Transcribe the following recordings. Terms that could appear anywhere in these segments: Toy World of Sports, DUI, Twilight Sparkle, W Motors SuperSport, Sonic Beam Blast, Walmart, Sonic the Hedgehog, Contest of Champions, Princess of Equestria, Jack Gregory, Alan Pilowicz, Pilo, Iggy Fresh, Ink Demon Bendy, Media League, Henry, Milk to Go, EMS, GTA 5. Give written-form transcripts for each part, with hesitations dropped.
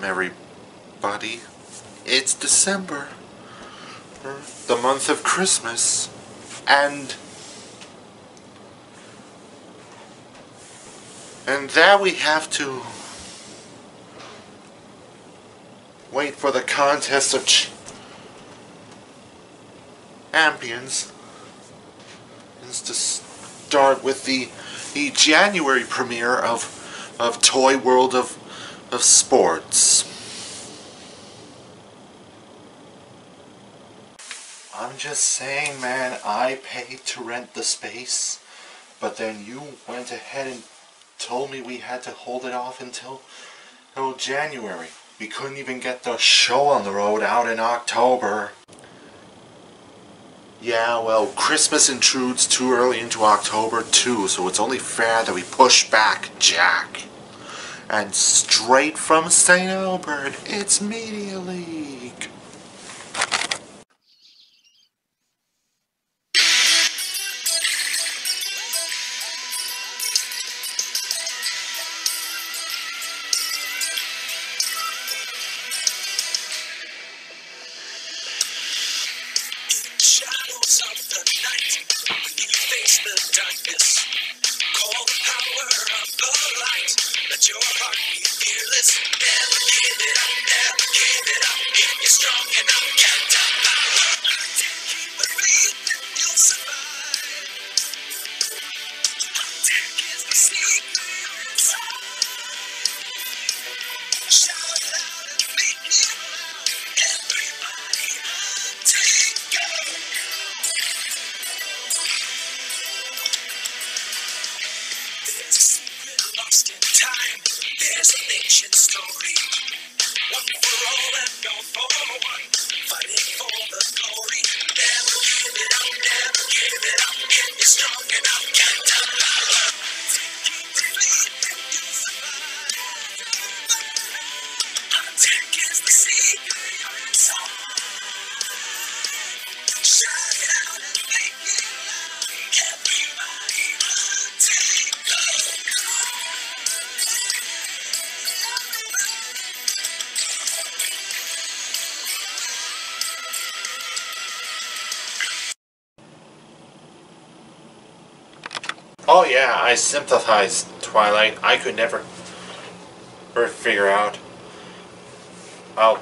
Welcome everybody. It's December, the month of Christmas, and there we have to wait for the Contest of Champions to start with the January premiere of Toy World of Sports. I'm just saying, man, I paid to rent the space, but then you went ahead and told me we had to hold it off until January. We couldn't even get the show on the road out in October. Yeah, well, Christmas intrudes too early into October too, so it's only fair that we push back, Jack. And straight from St. Albert, it's Media League. Shadows of the night, you face the darkness. Call the power of the light. Let your heart be fearless. Never give it up, never give it up. If you're strong enough, get the power. Keep the faith and you'll survive. Attack is the sleeper inside. Shout it out and make it loud. Everybody, take go. Lost in time, there's an ancient story. One for all and all for one, fighting for the glory. Never give it up, never give it up. If you're strong enough, get the power. Take the lead and you'll survive. Attack is the secret inside. Shout it out and make it loud. Everybody, take go. Oh yeah, I sympathize, Twilight. I could never figure out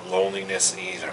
loneliness either.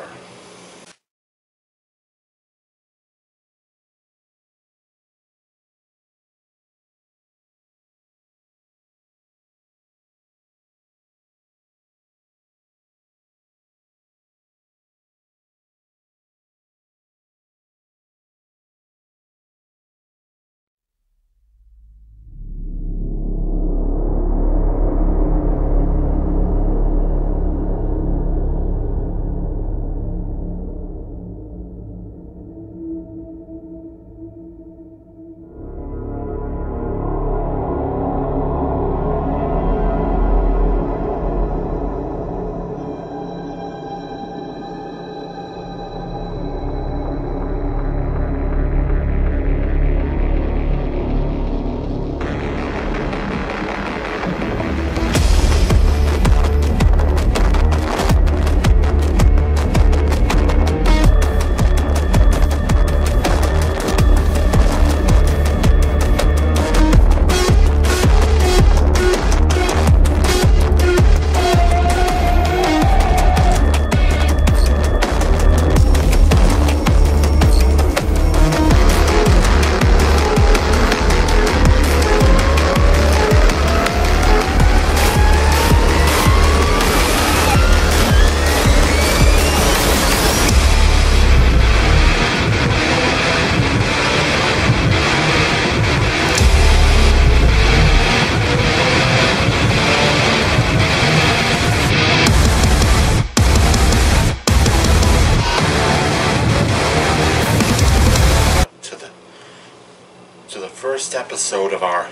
First episode of our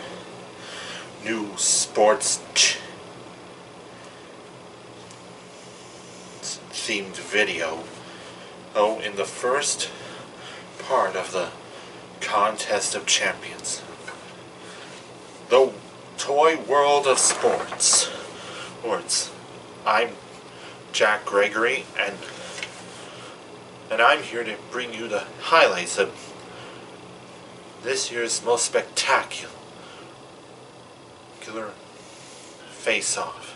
new sports themed video. Oh, in the first part of the Contest of Champions, the Toy World of Sports. I'm Jack Gregory, and I'm here to bring you the highlights of this year's most spectacular face-off.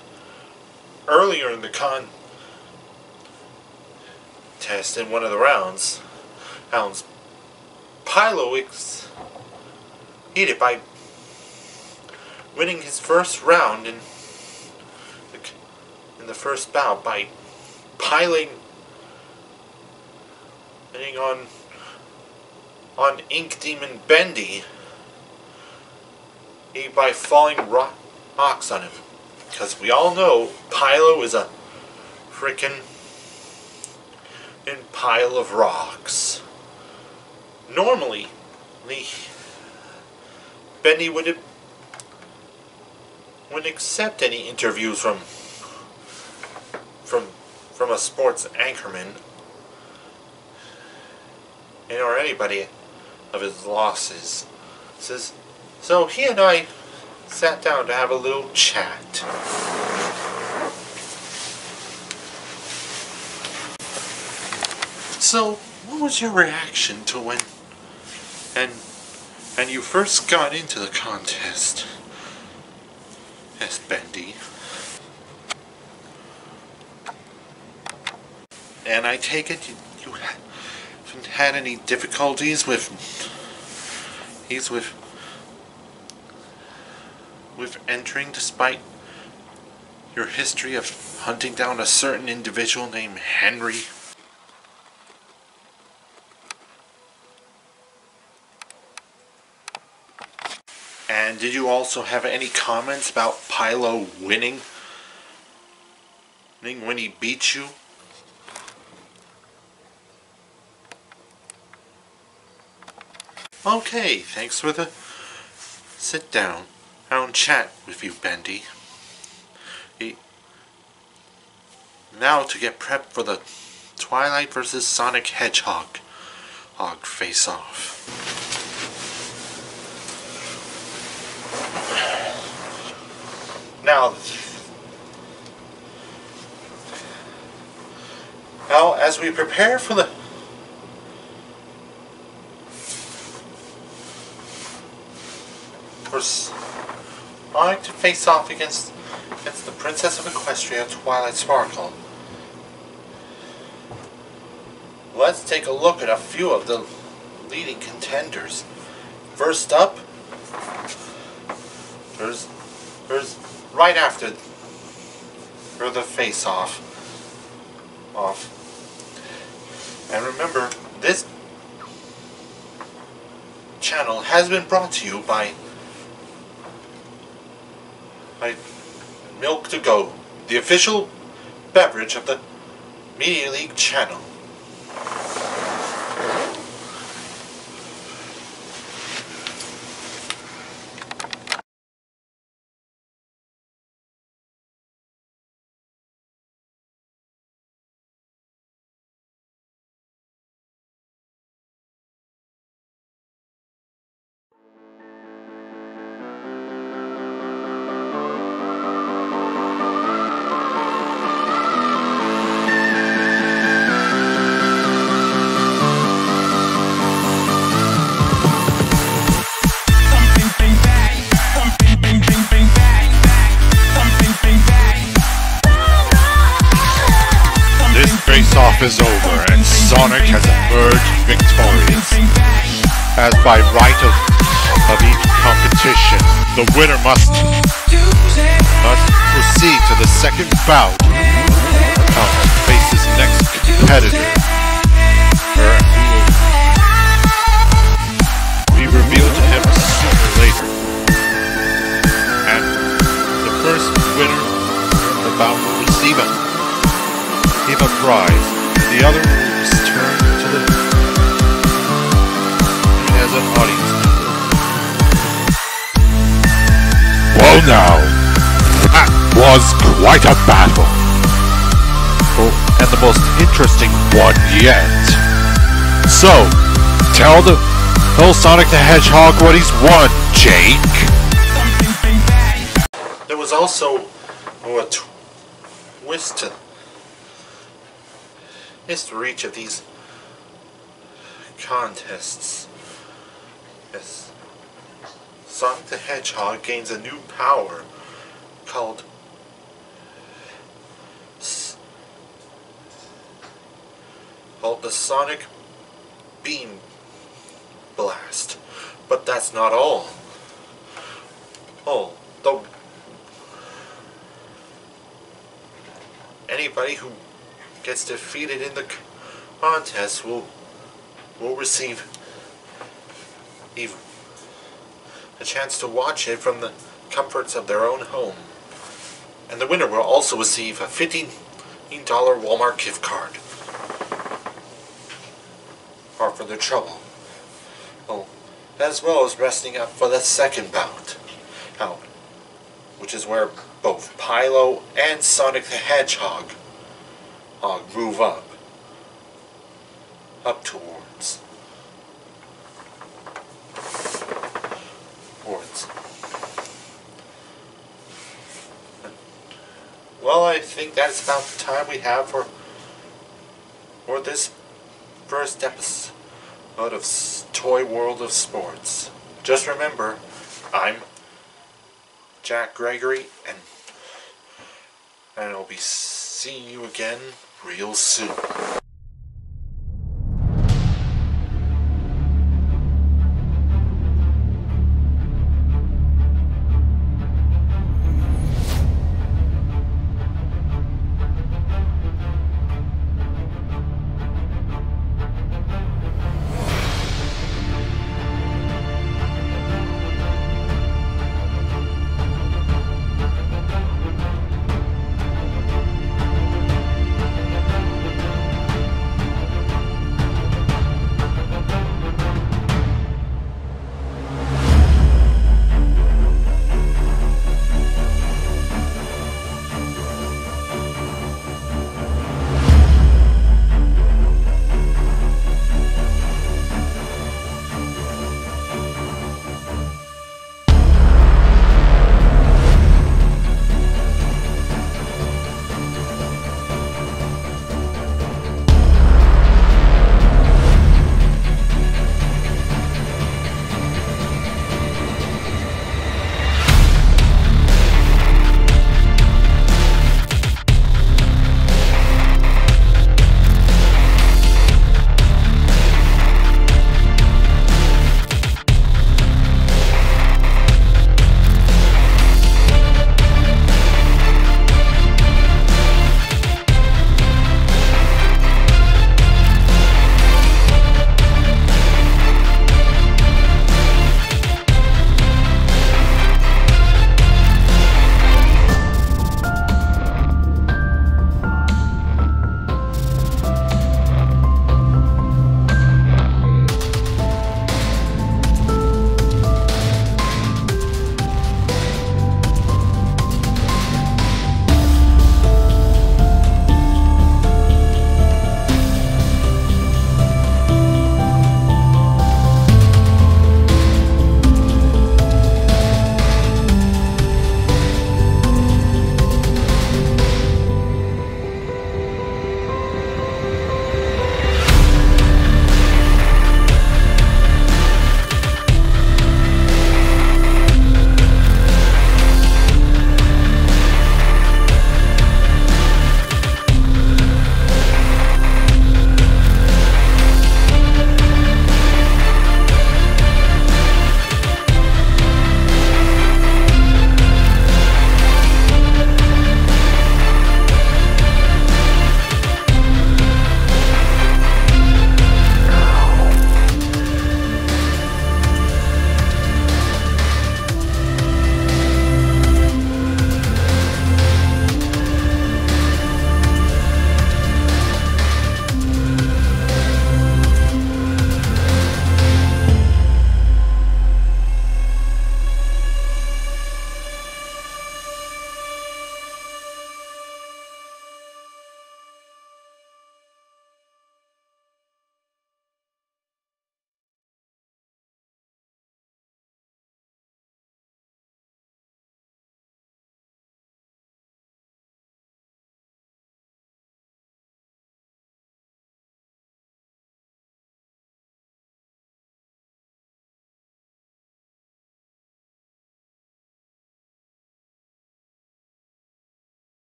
Earlier in the contest, in one of the rounds, Alan Pilowicz did it by winning his first round in the first bout by piling on Ink Demon Bendy by falling rocks on him, because we all know Pilo is a frickin' pile of rocks. Normally, Bendy wouldn't accept any interviews from a sports anchorman, and or anybody of his losses. So he and I sat down to have a little chat. So, what was your reaction to when and you first got into the contest, yes, Bendy? And I take it you haven't had any difficulties with entering, despite your history of hunting down a certain individual named Henry. And did you also have any comments about Pilo winning when he beat you? Okay, thanks for the sit down. I'll chat with you, Bendy. Now to get prepped for the Twilight versus Sonic Hedgehog face-off. Now, as we prepare for the Sonic to face off against the Princess of Equestria, Twilight Sparkle. Let's take a look at a few of the leading contenders. First up, there's right after the face off. And remember, this channel has been brought to you by Milk to Go, the official beverage of the Media League channel. Face-off is over, and Sonic has emerged victorious, as by right of each competition, the winner must proceed to the second bout and face his next competitor. He will be revealed to him sooner or later, and the first winner of the bout will receive him. Give a prize, and the other will return to the as an audience member. Well now, that was quite a battle. Oh, and the most interesting one yet. So, tell Sonic the Hedgehog what he's won, Jake. There was also a twist to is the reach of these contests. Yes. Sonic the Hedgehog gains a new power called the Sonic Beam Blast. But that's not all. Anybody who gets defeated in the contest will receive even a chance to watch it from the comforts of their own home. And the winner will also receive a $15 Walmart gift card. Or for their trouble. Oh, as well as resting up for the second bout. Now, which is where both Pilo and Sonic the Hedgehog move up towards. Well, I think that's about the time we have for this first episode of Toy World of Sports. Just remember, I'm Jack Gregory, and I'll be seeing you again real soon.